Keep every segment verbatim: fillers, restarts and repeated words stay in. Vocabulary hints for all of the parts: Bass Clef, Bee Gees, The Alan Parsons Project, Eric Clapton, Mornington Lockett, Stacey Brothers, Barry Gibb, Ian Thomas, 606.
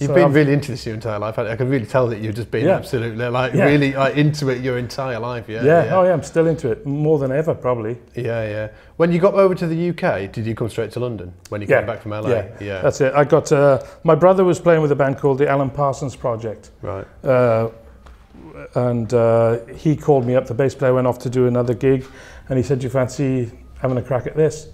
You've so been I've, really into this your entire life. I, I can really tell that you've just been yeah. absolutely like yeah. really like, into it your entire life. Yeah, yeah. Yeah. Oh yeah, I'm still into it more than ever probably. Yeah, yeah. When you got over to the U K, did you come straight to London when you yeah. came back from L A? Yeah. yeah, that's it. I got. Uh, my brother was playing with a band called the Alan Parsons Project. Right. Uh, and uh, he called me up. The bass player went off to do another gig, and he said, "Do you fancy having a crack at this?"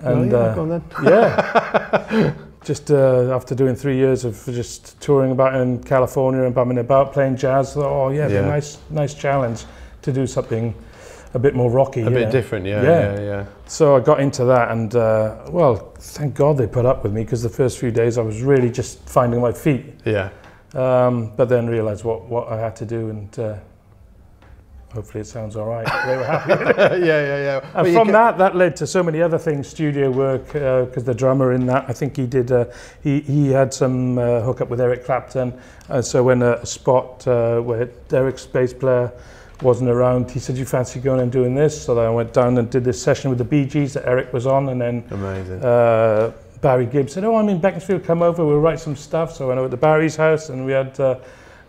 And oh, yeah, uh, go on then. yeah. Just uh, after doing three years of just touring about in California and bumming about, playing jazz, oh yeah, yeah. a nice, nice challenge to do something a bit more rocky. A bit know? different, yeah, yeah, yeah, yeah. So I got into that, and uh, well, thank God they put up with me, because the first few days I was really just finding my feet. Yeah. Um, but then realised what what I had to do, and uh, hopefully it sounds all right. They were happy. yeah, yeah, yeah. And but from that, that led to so many other things, studio work, because uh, the drummer in that, I think he did, uh, he, he had some uh, hookup with Eric Clapton. Uh, so when a spot uh, where Eric's bass player wasn't around, he said, "You fancy going and doing this?" So then I went down and did this session with the B Gs that Eric was on. And then Amazing. Uh, Barry Gibb said, "Oh, I'm in Beaconsfield, come over, we'll write some stuff." So I went over to Barry's house, and we had, uh,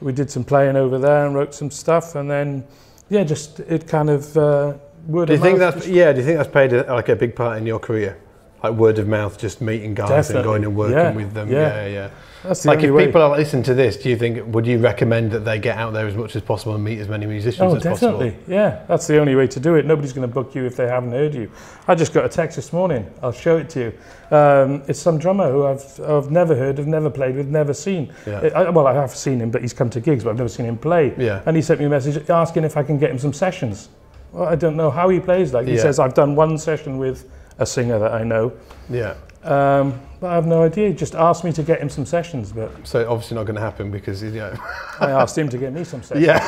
we did some playing over there and wrote some stuff. And then, yeah, just it kind of uh, word do you of think mouth. That's, yeah, do you think that's played a, like a big part in your career? Like word of mouth, just meeting guys Definitely. and going and working yeah. with them. Yeah, yeah. yeah. That's the like only if way. People are listening to this, do you think, would you recommend that they get out there as much as possible and meet as many musicians oh, as definitely. possible? Yeah, that's the only way to do it. Nobody's going to book you if they haven't heard you. I just got a text this morning. I'll show it to you. Um, it's some drummer who I've I've never heard, I've never played with, never seen. Yeah. It, I, well, I have seen him, but he's come to gigs, but I've never seen him play. Yeah. And he sent me a message asking if I can get him some sessions. Well, I don't know how he plays. Like yeah. he says, "I've done one session with a singer that I know." Yeah. Um, but I have no idea. He just asked me to get him some sessions, but so obviously not going to happen, because you know. I asked him to get me some sessions. Yeah.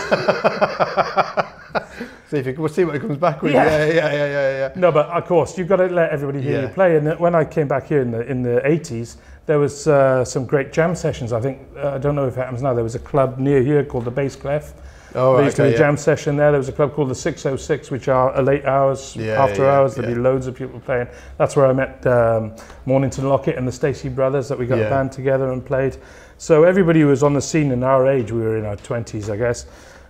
See if you, we'll see what he comes back with. Yeah. yeah, yeah, yeah, yeah, yeah. No, but of course you've got to let everybody hear yeah. you play. And when I came back here in the in the eighties, there was uh, some great jam sessions. I think uh, I don't know if it happens now. There was a club near here called the Bass Clef. Oh, they used okay, to do a jam yeah. session there. There was a club called the six oh six, which are late hours, yeah, after yeah, hours. There'd yeah. be loads of people playing. That's where I met um, Mornington Lockett and the Stacey Brothers, that we got yeah. a band together and played. So everybody who was on the scene in our age, we were in our twenties, I guess.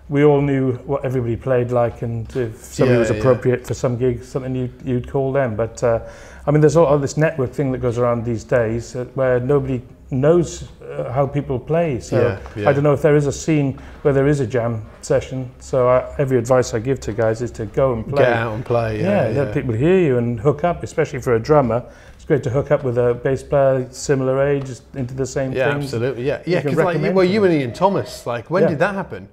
We all knew what everybody played like, and if somebody yeah, was appropriate yeah. for some gig, something you'd, you'd call them. But uh, I mean, there's all this network thing that goes around these days where nobody knows uh, how people play, so yeah, yeah. I don't know if there is a scene where there is a jam session, so I, every advice I give to guys is to go and play. Get out and play, yeah. Yeah, yeah. Let people hear you and hook up, especially for a drummer. It's great to hook up with a bass player similar age, into the same yeah, things. Yeah, absolutely, yeah. Yeah, because like, well, you and Ian Thomas, like, when yeah. did that happen?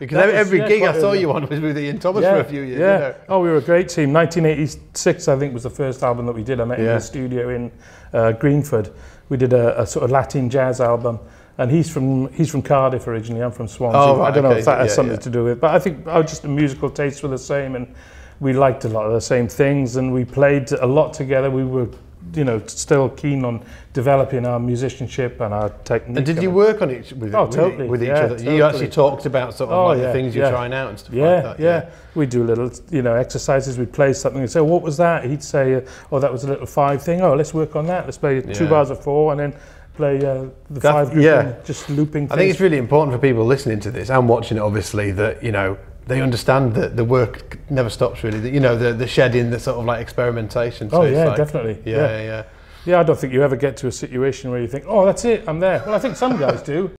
Because that every was, gig yeah, I saw you on was with Ian Thomas yeah, for a few years. Yeah. You know. Oh, we were a great team. nineteen eighty-six, I think, was the first album that we did. I met yeah. in the studio in uh, Greenford. We did a, a sort of Latin jazz album, and he's from he's from Cardiff originally. I'm from Swansea. Oh, right, I don't okay. know if that has yeah, something yeah. to do with it, but I think our just the musical tastes were the same, and we liked a lot of the same things, and we played a lot together. We were, you know, still keen on developing our musicianship and our technique. And did you work on it with, oh, totally. with each yeah, other? Totally. You actually talked about sort of oh, like yeah, the things you're yeah. trying out and stuff yeah, like that. Yeah. yeah, we do little, you know, exercises. We'd play something and say, "What was that?" He'd say, "Oh, that was a little five thing. Oh, let's work on that. Let's play yeah. two bars of four and then play uh, the that, five group yeah. and just looping things." I think it's really important for people listening to this and watching it, obviously, that, you know, they understand that the work never stops, really. The, you know, the, the shedding, the sort of like experimentation. So oh, yeah, like, definitely. Yeah, yeah, yeah. Yeah, I don't think you ever get to a situation where you think, "Oh, that's it, I'm there." Well, I think some guys do.